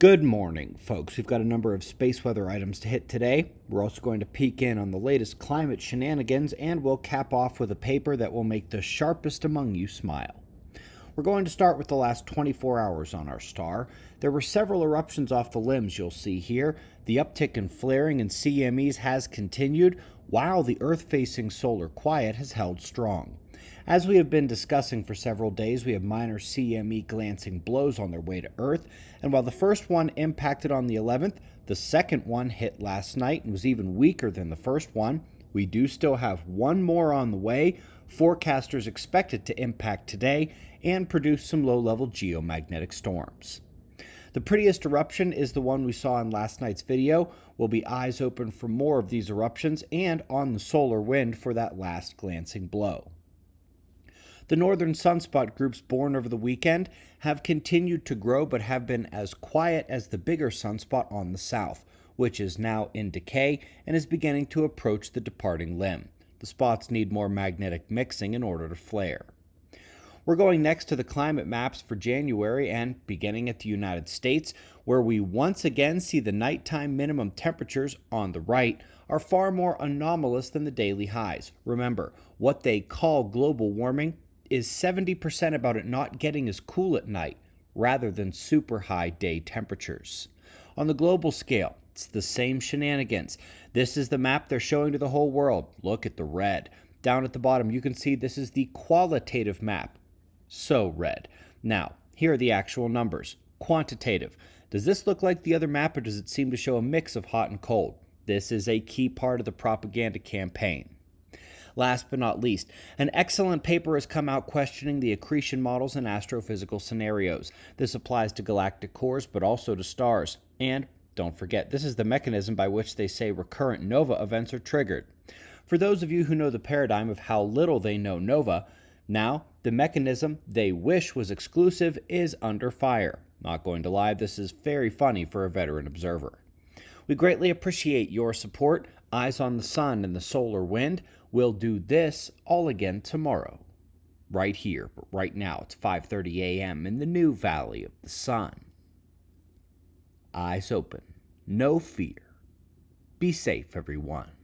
Good morning, folks. We've got a number of space weather items to hit today. We're also going to peek in on the latest climate shenanigans, and we'll cap off with a paper that will make the sharpest among you smile. We're going to start with the last 24 hours on our star. There were several eruptions off the limbs you'll see here. The uptick in flaring and CMEs has continued, while the Earth-facing solar quiet has held strong. As we have been discussing for several days, we have minor CME glancing blows on their way to Earth, and while the first one impacted on the 11th, the second one hit last night and was even weaker than the first one. We do still have one more on the way. Forecasters expect it to impact today and produce some low-level geomagnetic storms. The prettiest eruption is the one we saw in last night's video. We'll be eyes open for more of these eruptions and on the solar wind for that last glancing blow. The northern sunspot groups born over the weekend have continued to grow but have been as quiet as the bigger sunspot on the south, which is now in decay and is beginning to approach the departing limb. The spots need more magnetic mixing in order to flare. We're going next to the climate maps for January and beginning at the United States, where we once again see the nighttime minimum temperatures on the right are far more anomalous than the daily highs. Remember, what they call global warming is 70% about it not getting as cool at night rather than super high day temperatures. On the global scale, it's the same shenanigans. This is the map they're showing to the whole world. Look at the red. Down at the bottom, you can see this is the qualitative map. So red. Now, here are the actual numbers. Quantitative. Does this look like the other map, or does it seem to show a mix of hot and cold? This is a key part of the propaganda campaign. Last but not least, an excellent paper has come out questioning the accretion models and astrophysical scenarios. This applies to galactic cores, but also to stars. And don't forget, this is the mechanism by which they say recurrent nova events are triggered. For those of you who know the paradigm of how little they know nova, now the mechanism they wish was exclusive is under fire. Not going to lie, this is very funny for a veteran observer. We greatly appreciate your support. Eyes on the sun and the solar wind. We'll do this all again tomorrow, right here, but right now it's 5:30 a.m. in the new Valley of the Sun. Eyes open, no fear. Be safe, everyone.